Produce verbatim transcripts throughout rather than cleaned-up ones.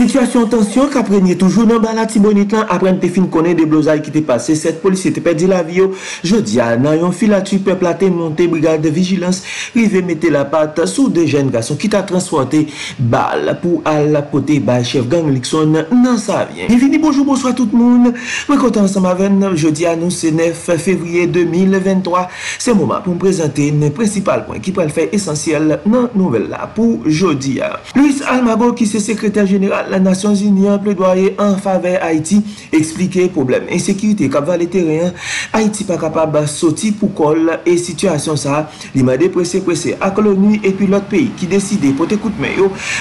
Situation tension qui a prégné toujours dans la Tibonite après une fin connaît des blousailles qui étaient passées. Cette policiers étaient perdu la vie. Jeudi, à Nayon, filature peuple a monté brigade de vigilance. Rivé mettait la patte sous deux jeunes garçons qui t'a transporté balle pour aller poter par chef gang Lixon. Non, ça vient. Bienvenue, bonjour, bonsoir tout le monde. Je suis content ensemble avec nous. Jeudi, à nous, c'est neuf février deux mille vingt-trois. C'est le moment pour me présenter les principal points qui peuvent faire essentiel dans la nouvelle là pour jeudi. Luis Almagro, qui est secrétaire général la Nations Unies a plaidoyé en faveur Haïti, expliquer problème insécurité cap les terrain Haïti pas capable sortir pour col et situation ça il m'a dépressé pressé à l'ONU et puis l'autre pays qui décidait pour écoute mais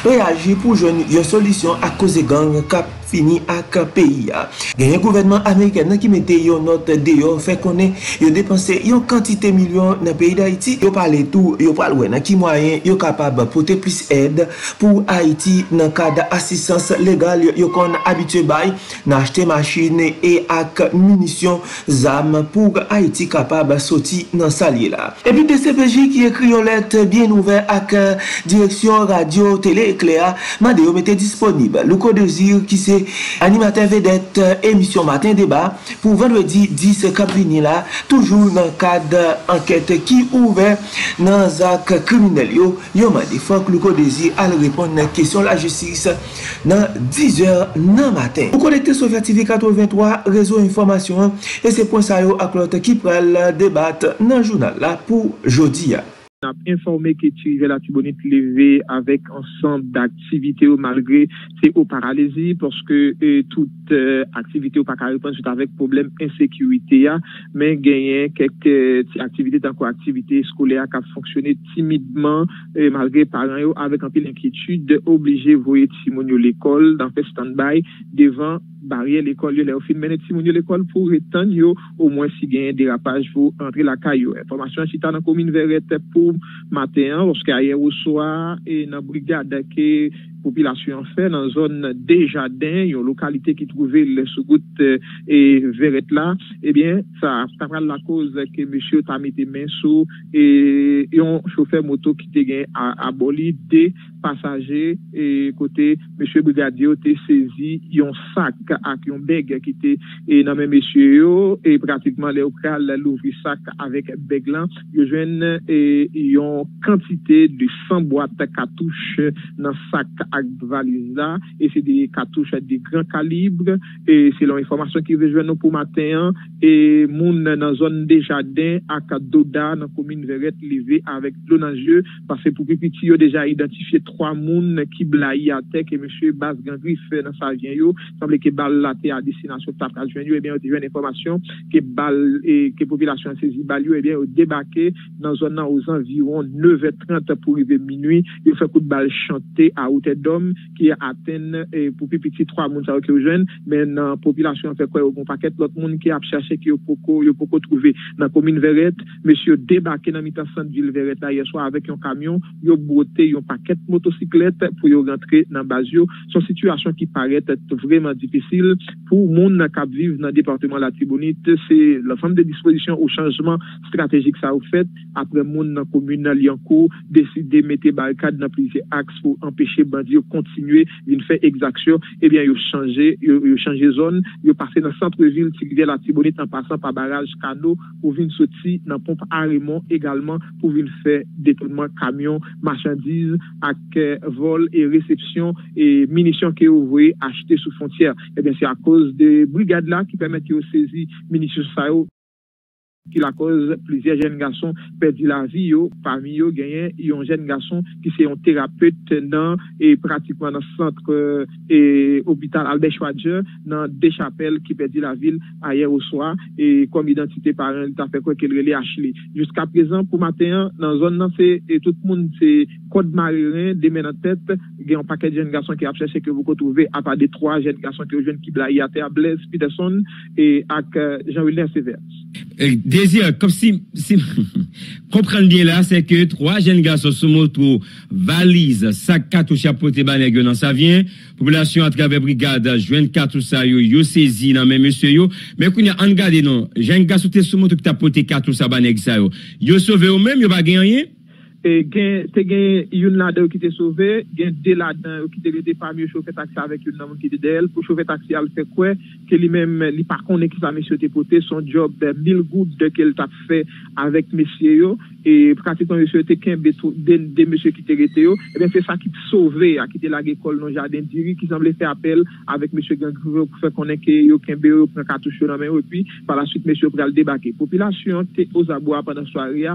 réagir pour joindre une solution à cause gang cap fini à cap pays il y a un gouvernement américain qui mettait une note dehors fait connaître il dépensé une quantité millions dans pays d'Haïti il parler tout il parle ouais qui moyen il capable porter plus aide pour Haïti dans cadre assistance légal yo kon habitué bay n'a acheté machine et ak munitions zam pour Haïti capable sortir dans salier là et puis D C P J qui écrit une lettre bien ouvert ak direction radio télé éclair mande yo mettez disponible Lucodésir qui c'est animateur vedette émission matin débat pour vendredi dix caprini là toujours dans cadre enquête qui ouvert dans zak criminel yo yo mande fok Lucodésir à répondre à question la justice dans dix heures dans matin. Vous connectez sur T V quatre-vingt-trois, réseau information, et c'est pour ça qui prend débattre dans le journal là pour jeudi. On a informé que la Tibonite levée avec ensemble d'activités malgré ces hauts paralysies parce que euh, toute euh, activité au pas répondre avec problème insécurité mais gagné quelques euh, activités dans quoi activité scolaire qui a fonctionné timidement euh, malgré parents yo, avec un peu d'inquiétude obligé voyer timonio l'école dans fait stand-by devant barrière l'école là au fin mener timonio l'école pour étendre au moins si gagne dérapage pour entrer la caillou information chita dans commune Verrette pour matin, parce qu'hier au soir, et dans la brigade que population fait, dans la zone des jardins, une localité qui trouvait le sous-goût et verrette là, eh bien, ça, ça prend la cause que monsieur t'a mis des mains sous et un chauffeur moto qui t'a gagné à aboli des passagers et côté monsieur brigadier t'a saisi un sac avec un bègue qui était et dans même monsieur et pratiquement les locales l'ouvrir sac avec bègue là, ils jeunes et ils ont quantité de cent boîtes cartouches dans sac à valise là et c'est des cartouches de grand calibre et selon l'information qui veut joindre pour matin et moun dans zone des jardins à Kadoda dans commune Verrette levé avec l'eau dans yeux parce que pour petit yo déjà identifié trois moun qui blaye à tête et monsieur Bas Gangrif dans sa vient yo semble que balle la à destination t'a pas joindre et bien on une information que balle et que population saisi balle et bien au débarquer dans zone aux environs neuf heures trente pour arriver minuit il fait coup de balle chanté à haute d'hommes qui atteignent et pour plus petit trois monde ça qui jeune mais la population fait quoi au paquet l'autre monde qui a cherché qui au poco yo poco trouver dans commune Verrette monsieur débarqué dans mitan centre ville Verrette hier soir avec un camion yo boté un paquet motocyclette pour yo rentrer dans Bazio son situation qui paraît vraiment difficile pour monde qui vivent dans département la Tibonite c'est l'ensemble des dispositions au changement stratégique ça au fait après monde dans commune Liancourt décider mettre barricade dans plusieurs axes pour empêcher bandits continuer une fait exaction et bien ils changer ils changer zone ils passer dans centre-ville rivière la Tibonite en passant par barrage canot pour venir sortir dans pompe Arimon également pour venir faire détournement camion marchandises avec vol et réception et munitions que vous voyez acheter sous frontière et bien c'est à cause des brigades là qui permettent de saisir munitions ça qui la cause plusieurs jeunes garçons perdu la vie yo parmi eux gagné un jeune garçon qui c'est un thérapeute dans et pratiquement dans centre euh, et hôpital Albert Schweitzer dans des chapelles qui perdu la ville hier au soir et comme identité parent il t'a fait quoi qu'il relait Ashley jusqu'à présent pour matin dans zone là c'est tout le monde c'est code marin des mains en tête gagne un paquet de jeunes garçons qui a cherché que vous retrouvez à part des trois jeunes garçons que jeunes qui blaye à terre Blaise Peterson et avec Jean-Wilbert Severs. Désir, comme si, si comprendre bien là, c'est que trois jeunes garçons sous moto, valise, sac cartouche à poté banègue dans sa vient. Population à travers brigade, joint cartouche à yo, yo saisi dans même monsieur yo. Mais qu'on y a en garde non, jeunes garçons sous moto qui t'a poté cartouche à banègue ça yo. Yo sauvé ou même, yo pas gagné rien. Et gen, te gen, yon ladan qui te sauvé, gen de ladan qui te rete parmi yo chauffeur taxi avec yon nan qui te d'elle, pour chauffeur taxi al fait quoi, que lui-même, li par contre qui va monsieur te poté son job de mille gouttes de qu'elle t'a fait avec monsieur yo, et pratiquement monsieur te kembe de, de monsieur qui te rete yo, et bien c'est ça qui te sauvé, à quitter la l'école non jardin diri, qui semblait faire appel avec monsieur Gangrivo pour faire connaître que yo kembe yo prend cartouche dans main, et puis par la suite monsieur pral débarquer. Population te aux abois pendant soirée,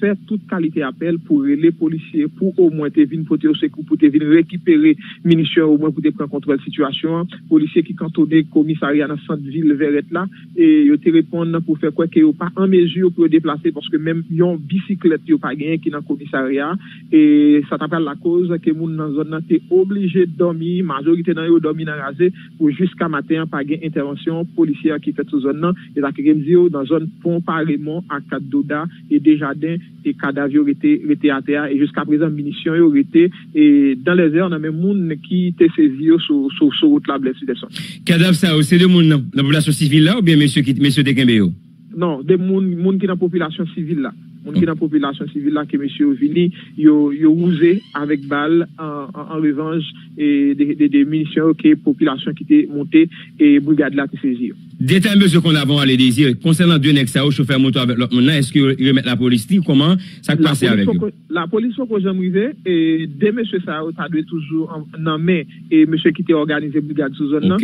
faire toute qualité appel pour pour les policiers, pour au moins te venir porter au secours, pour te venir récupérer munitions, au moins pour te prendre contrôle de la situation. Policiers qui cantonnaient commissariat dans cette ville vers là, et ils te répondent pour faire quoi qu'ils n'ont pas en mesure pour déplacer, parce que même ils ont bicyclette, ils n'ont pas gagné qui dans le commissariat, et ça t'appelle la cause que les gens dans la zone sont obligés de dormir, majorité dans eux dormir dans la zone, pour jusqu'à matin, pas gagner intervention policière qui fait cette zone, et ça qui est dans la zone Pont Parémont, à Cadoda et Desjardins, et cadavres étaient et jusqu'à présent, munitions ont été et dans les airs, on a même monde qui te saisi sur sur route la Blaise Peterson. Cadavre ça, c'est de monde dans la population civile là ou bien monsieur qui monsieur Dekembeo? Non, des monde monde qui dans la population civile là. Moun ki nan population civile là que monsieur Vini yo yo usé avec balle en, en, en revanche et des de, de munitions que population qui était montée et brigade là qui saisi. Détail mesure qu'on avons à les désirs concernant deux nèg ça chauffeur moto avec l'autre maintenant est-ce que remettre la police comment ça passe avec eux? La police faut qu'on arrive et deux monsieur ça ça doit toujours en main et monsieur qui était organisé brigade sous zone là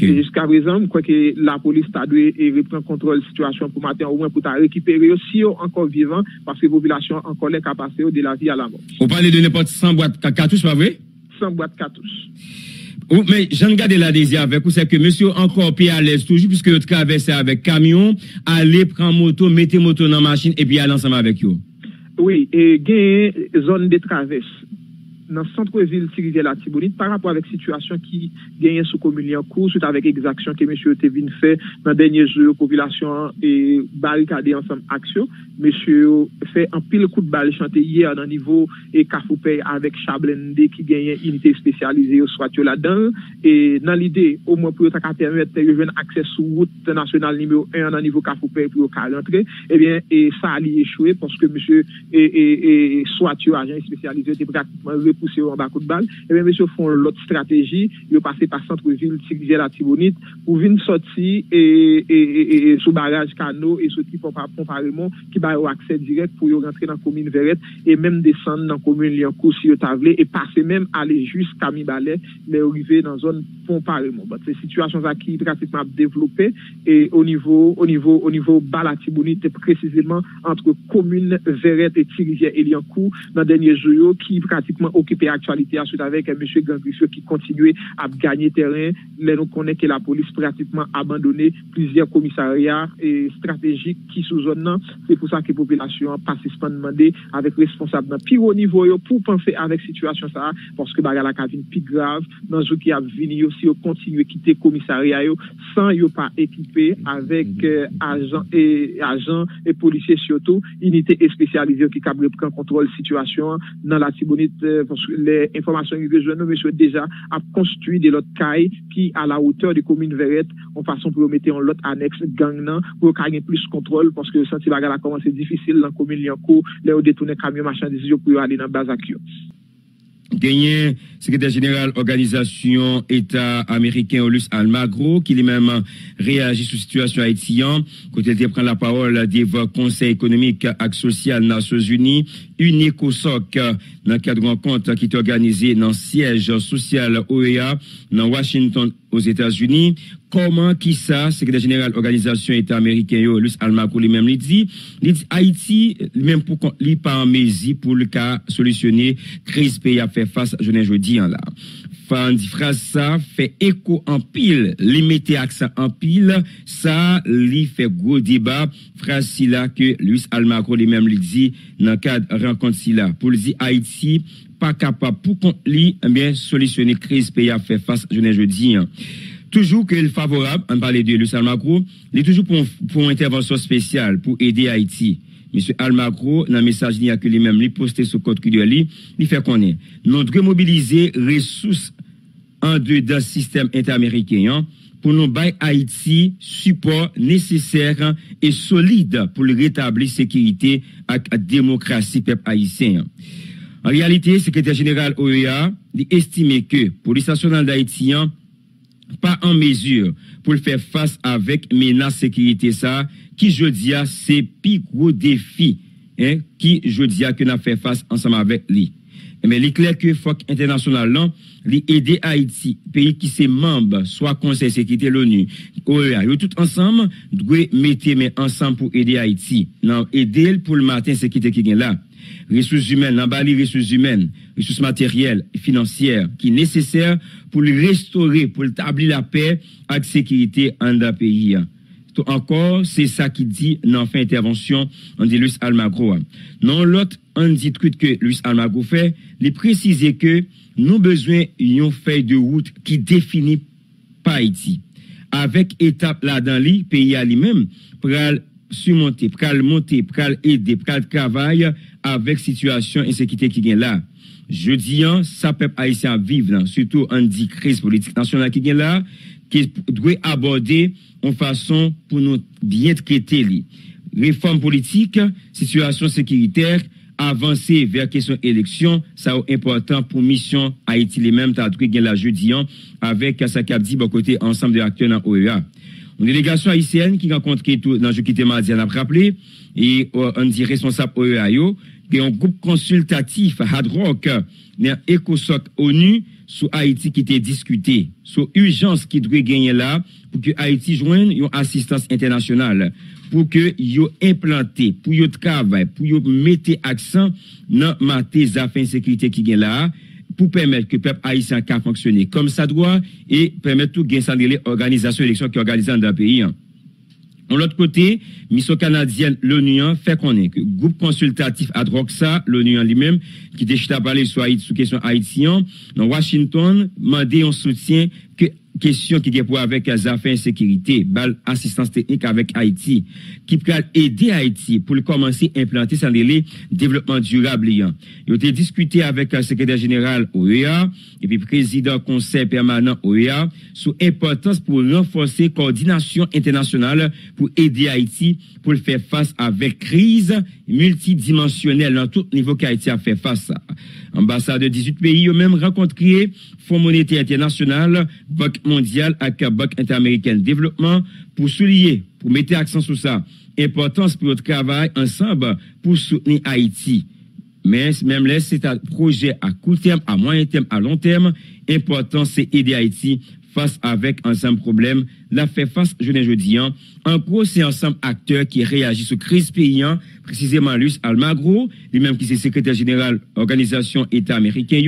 jusqu'à présent quoi que la police ça doit reprendre contrôle situation pour matin au moins pour ta récupérer si encore vivant parce que la population encore les capacités de la vie à la mort. Vous parlez de n'importe cent boîtes cartouches, pas vrai? cent boîtes cartouches. Oui, mais j'en garde la désir avec vous, c'est que monsieur encore pied à l'aise toujours, puisque vous traversez avec camion, allez prendre moto, mettez moto dans la machine et puis allez ensemble avec vous. Oui, et il y a une zone de traverse dans le centre-ville de la Tibonite par rapport à la situation qui gagne sous commune en cours, suite avec l'exaction que M. Tevin fait dans les derniers jours, population et barricadée ensemble action. M. fait un pile coup de balle chanté hier dans le niveau et Kafoupé avec Chablende qui gagne une unité spécialisée au soit là-dedans. Et dans l'idée, au moins pour permettre de faire accès sur route nationale numéro un dans le niveau Kafoupé pour rentrer, eh bien, et ça a échoué parce que M. et, et, et soit agent spécialisé était pratiquement poussé en bas coup de balle, et bien, monsieur, font l'autre stratégie, ils passent par centre-ville, Tigriel à Tibonite, pour venir sortir et, et, et, et sous barrage canot et sortir pour Pont-Parémont, qui va avoir accès direct pour rentrer dans la commune Verrette, et même descendre dans la commune Lyoncourt, si vous voulez, et passer même aller jusqu'à Mibalais, mais arriver dans la zone Pont-Parémont. C'est une situation qui est pratiquement développée, et au niveau, au niveau, au niveau bas la Tibonite, précisément entre commune Verrette et Tigriel et Lyoncourt, dans les derniers jours, qui pratiquement occupé actualité ensuite avec M. Gangrifio qui continue à gagner terrain. Mais nous connaissons que la police pratiquement abandonné plusieurs commissariats et stratégiques qui sous-zonnent. C'est pour ça que la population passe pas demander avec responsable. Puis au niveau, pour penser avec situation ça, parce que la cavine plus grave, dans ce qui a venu aussi, on continue à quitter le commissariat sans yo pas équipé avec euh, agents et, agent et policiers surtout, unité spécialisée qui capable de prendre contrôle de la situation dans la Tibonite. Parce que les informations que je nomme, monsieur, déjà, a construit des lots cailles qui, à la hauteur des communes Verrettes, en façon pour mettre en lot annexe gangnan, pour gagner plus de contrôle, parce que le sentiment a commencé difficile dans la commune Lyoncourt, là où détourner camion marchandise pour aller dans la base. Gagné, secrétaire général organisation État américain Luis Almagro, qui lui-même réagit sur la situation haïtienne. Côté il prend la parole des Conseil économique et social des Nations Unies, UNECOSOC, dans le cadre de rencontre qui est organisée dans le siège social O E A, dans Washington, aux États-Unis. Comment qui ça, secrétaire général organisation État américain Luis Almagro lui-même lui dit, lui dit Haïti même pour lui pas en mesure pour le cas solutionner crise pays à faire face jeudi jeudi en là. Fan phrase ça fait écho en pile, limité accent en pile, ça lui fait gros débat phrase si là que Luis Almagro lui-même lui dit dans cadre rencontre si là pour lui dit Haïti pas capable pour qu'on lui bien solutionner crise pays à faire face jeudi jeudi. toujours qu'il est favorable, on parle de Luis Almagro, il est toujours pour, pour une intervention spéciale pour aider Haïti. Monsieur Almagro, dans le message que lui-même lui posté sur le code Q D L, il fait qu'on est. Nous devons mobiliser les ressources en dedans du système interaméricain pour nous bailler Haïti support nécessaire et solide pour rétablir la sécurité et la démocratie peuple haïtien. En réalité, le secrétaire général O E A estime que pour les nationales d'Haïtiens, pas en mesure pour faire face avec menace sécurité ça qui je dis c'est plus gros défi hein, qui je dis que n'a fait face ensemble avec lui. Mais il est clair que F O C international lui aider Haïti pays qui c'est membre soit Conseil de sécurité l'ONU O E A tout ensemble doit mettre mais ensemble pour aider Haïti non aider pour le matin sécurité qui est là. Ressources humaines, les ressources humaines, ressources matérielles et financières qui sont nécessaires pour le restaurer, pour établir la paix et la sécurité dans le pays. Tout encore, c'est ça qui dit dans fin intervention de Luis Almagro. Dans l'autre, on dit que Luis Almagro fait, il précise que nous avons besoin d'une feuille de route qui définit pas Haïti. Avec étape là dans le pays à lui-même, pour surmonter, pour monter, pour aider, pour travailler avec situation insécurité qui est là. Je dis, ça peut haïtien vivre, surtout en dit crise politique nationale qui est là, qui doit aborder en façon pour nous bien traiter. Réforme politique, situation sécuritaire, avancer vers question élection, ça est important pour mission Haïti les mêmes, t'as trouvé là jeudi avec ça qui a dit bon côté ensemble de acteurs dans O E A. Une délégation haïtienne qui rencontre tout dans le jeu qui était mardi, on a rappelé, et on dit responsable O E A, qui est un groupe consultatif Hard Rock, dans ECOSOC ONU, sur Haïti qui était discuté, sur urgence qui doit gagner là, pour que Haïti joigne une assistance internationale, pour que yo implanté, pour yo travail, pour yo mettre accent dans les affaires de sécurité qui gagne là, pour permettre que le peuple haïtien puisse fonctionner comme ça doit et permettre tout gain sans délai organisation élection qui organisée dans le pays. De l'autre côté, mission canadienne l'ONU fait qu'on est que groupe consultatif ad hoc ça l'ONU lui-même qui déchire à parler sur Haïti sur question haïtien dans Washington mandé un soutien que question qui est pour avec les affaires de sécurité, bal assistance technique avec Haïti, qui peut aider Haïti pour commencer à implanter sans délai développement durable. Il a été discuté avec le secrétaire général O E A et puis président conseil permanent O E A sur l'importance pour renforcer la coordination internationale pour aider Haïti pour faire face avec crise multidimensionnelle dans tout niveau qu'Haïti a fait face. Ambassade de dix-huit pays ont même rencontré Fonds monétaire international, B A C mondial à B A C interaméricain développement pour souligner, pour mettre accent sur ça, importance pour le travail ensemble pour soutenir Haïti. Mais même là, c'est un projet à court terme, à moyen terme, à long terme. Important, c'est aider Haïti face avec ensemble problème. La fait face, je ne dis pas. En gros, c'est ensemble acteurs qui réagissent aux crises paysannes, précisément Luis Almagro, lui-même qui est secrétaire général organisation État américain,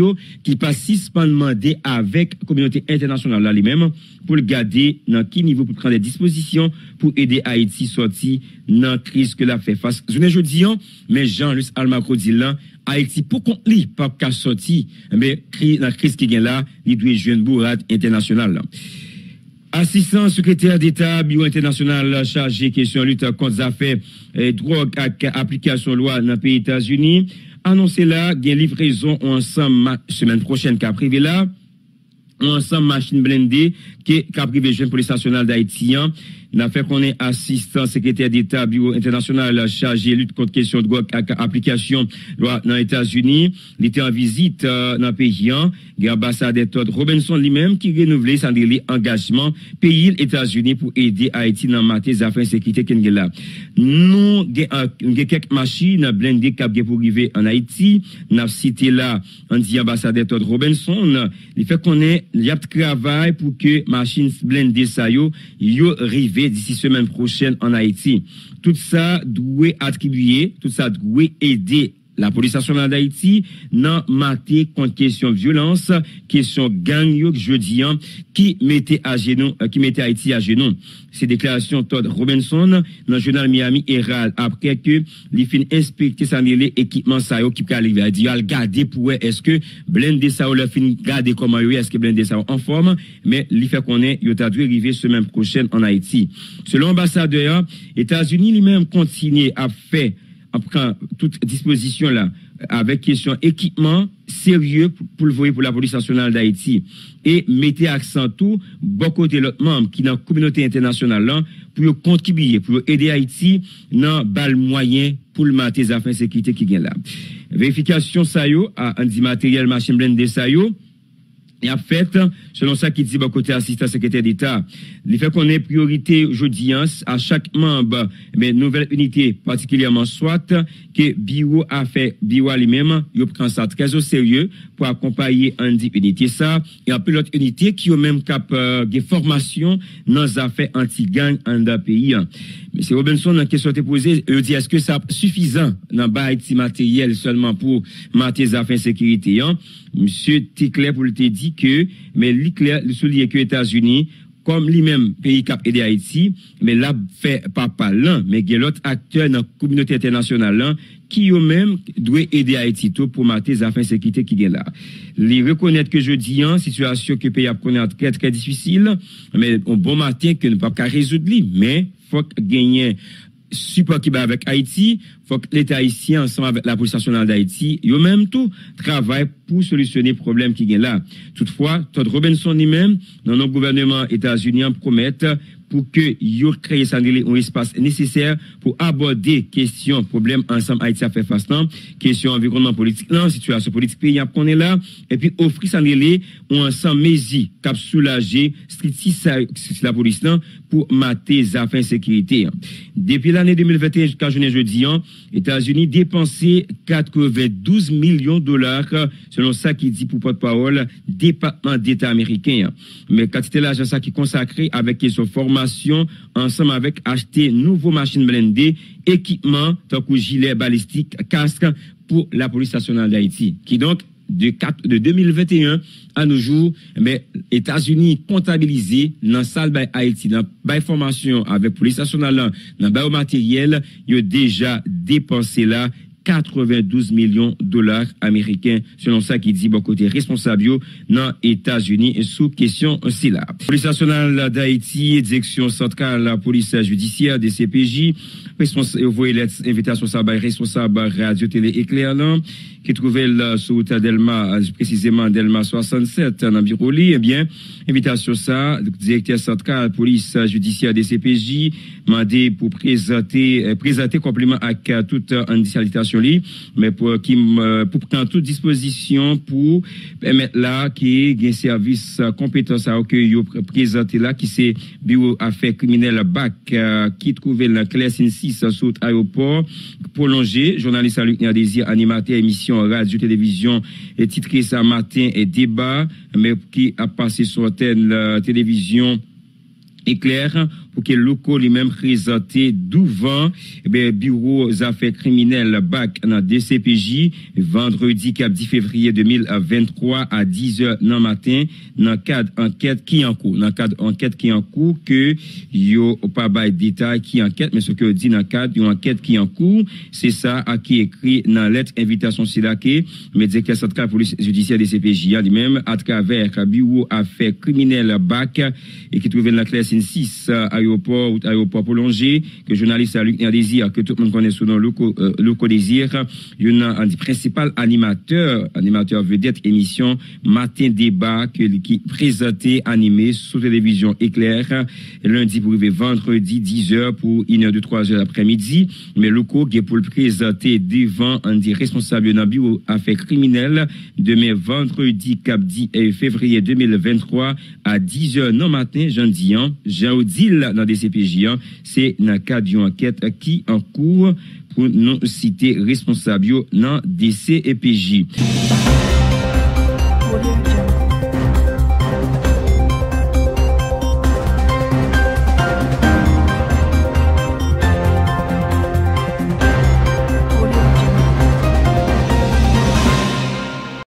qui passe six ans demandé avec la communauté internationale là lui-même pour le garder dans quel niveau pour prendre des dispositions pour aider Haïti sortir dans la crise que la fait face. Je ne dis pas, mais Jean-Luis Almagro dit là, Haïti, pour qu'on lit, pas qu'à sortir, mais la crise qui est là, il doit jouer une bourrade internationale. Assistant secrétaire d'État, Bureau international chargé question lutte contre les affaires et drogue et application loi dans les pays États-Unis, annoncé là, il y a livraison ensemble semaine prochaine qui a privé là. Ensemble machine blindée qui a privé jeune police nationale d'Haïti. N'a fait qu'on est assistant secrétaire d'État bureau international chargé lutte contre question de drogue application loi dans les États-Unis. Il était en visite euh, dans le pays. L'ambassadeur Todd Robinson lui-même qui renouvelait son délai engagement pays États-Unis pour aider Haïti dans les affaires de sécurité qui là. Nous avons quelques machines blindées qui pour arriver en Haïti. Nous avons cité là, on dit ambassadeur Todd Robinson. Il fait qu'on est il y a travail pour que machines blindées ça yo yo rivé d'ici semaine prochaine en Haïti. Tout ça doit attribuer, tout ça doit aider La police nationale d'Haïti n'a maté contre question violence, question gang yo jeudi an, qui mettait à genoux, qui mettait Haïti à genoux. Ces déclarations Todd Robinson dans le journal Miami Herald après que les fins inspecté sa mêlée équipement ça yo qui peut arriver à dire garder pour est-ce que blindé ça le fin garder comment est-ce que blindé ça en forme mais il fait qu'on est yo t'a dû arriver semaine prochaine en Haïti. Selon l'ambassadeur, États-Unis lui-même continue à faire toute disposition là avec question équipement sérieux pour le voyer pour la police nationale d'Haïti et mettez accent tout bon côté l'autre membre qui dans la communauté internationale là pour contribuer pour aider Haïti dans bal moyen pour le mater les affaires de sécurité qui gagne là vérification ça yo à anti matériel machine blindé ça yo et en fait, selon ça qui dit, bon côté assistant secrétaire d'État, il fait qu'on ait priorité jeudi à chaque membre, mais nouvelle unité, particulièrement soit, que Biro a fait, Biro lui-même, il prend ça très au sérieux pour accompagner Andy unité ça, et après l'autre unité qui a même cap euh, des formations dans les affaires anti-gang en d'un pays. Mais c'est Robinson la question qui est posée, il dit, est-ce que ça suffisant dans le matériel seulement pour mater les affaires de sécurité? Hein? Monsieur Ticler pour le te dit que, mais lui clair, le soulier que États-Unis, comme lui-même pays cap aidé Haïti, mais là, fait pas pas l'un, mais il y a l'autre acteur dans la communauté internationale là, qui eux-mêmes doit aider Haïti tout pour mater les affaires de sécurité qui est là. Les reconnaître que je dis, en situation que le pays a connaître très très difficile, mais un bon matin que ne pas qu'à résoudre lui, mais faut gagner support qui va avec Haïti, faut que l'État haïtien, ensemble avec la police nationale d'Haïti, eux même tout, travaille pour solutionner le problème qui est là. Toutefois, Todd Robinson lui-même, dans nos gouvernements états-uniens, promettent pour que yo créer ça un espace nécessaire pour aborder question problème ensemble Haïti a fait face là question environnement politique là situation politique pays qu'on est là et puis offrir ça ou ensemble mesure cap soulager la police là pour mater les affaires de sécurité. Depuis l'année deux mille vingt et un jusqu'à jeudi, États-Unis dépensé quatre-vingt-douze millions de dollars selon ça qui dit pour porte-parole département d'État américain. Mais quand c'était l'argent ça qui consacré avec question forme ensemble avec acheter nouveaux machines blindées, équipements, tant que gilets balistiques, casques pour la police nationale d'Haïti. Qui donc, de, de deux mille vingt et un à nos jours, mais États-Unis comptabilisés dans la salle de Haïti, dans la formation avec la police nationale, dans le matériel, ils ont déjà dépensé là quatre-vingt-douze millions de dollars américains, selon ça qui dit bon côté responsable dans les États-Unis et sous question aussi là. Police nationale d'Haïti, direction centrale la police judiciaire D C P J, responsable invitation responsable radio télé éclair là, qui trouvait là sur Delma précisément Delma soixante-sept dans bureau li, eh bien invitation ça directeur central police judiciaire D C P J mandé pour présenter présenter complément à toute initialisation mais pour qui pour prendre toute disposition pour permettre là qui est un service compétence à accueillir présenté là qui c'est bureau affaires criminelles B A C qui trouvait la classe six sur aéroport prolongé journaliste Lucodésir animateur émission radio télévision et titré ça matin et débat mais qui a passé sur antenne télévision éclair pour que locaux lui-même présenté devant eh bureau des affaires criminelles B A C dans D C P J vendredi dix février deux mille vingt-trois à dix heures dans matin dans cadre enquête qui en cours dans cadre enquête qui en cours que yo pas bail détail qui enquête mais ce que dit dans cadre une enquête qui en cours c'est ça à qui écrit dans lettre invitation silaké mais directeur central police judiciaire D C P J lui-même à travers bureau affaires criminelles B A C et qui trouve dans la classe six à aéroport ou aéroport prolongé que journaliste à Lucodésir que tout le monde connaît sous nom Lucodésir, il y a un principal animateur animateur vedette émission matin débat que qui présenté animé sous télévision éclair lundi pour vendredi dix heures pour une heure de trois heures l'après-midi mais Luco qui pour le présenter devant un des responsables d'un bureau affaires criminelles demain vendredi cap dix février deux mille vingt-trois à dix heures non matin jeudi Jean-Odile dans D C P J, c'est dans le cadre d'une enquête qui en cours pour non citer responsable dans D C P J.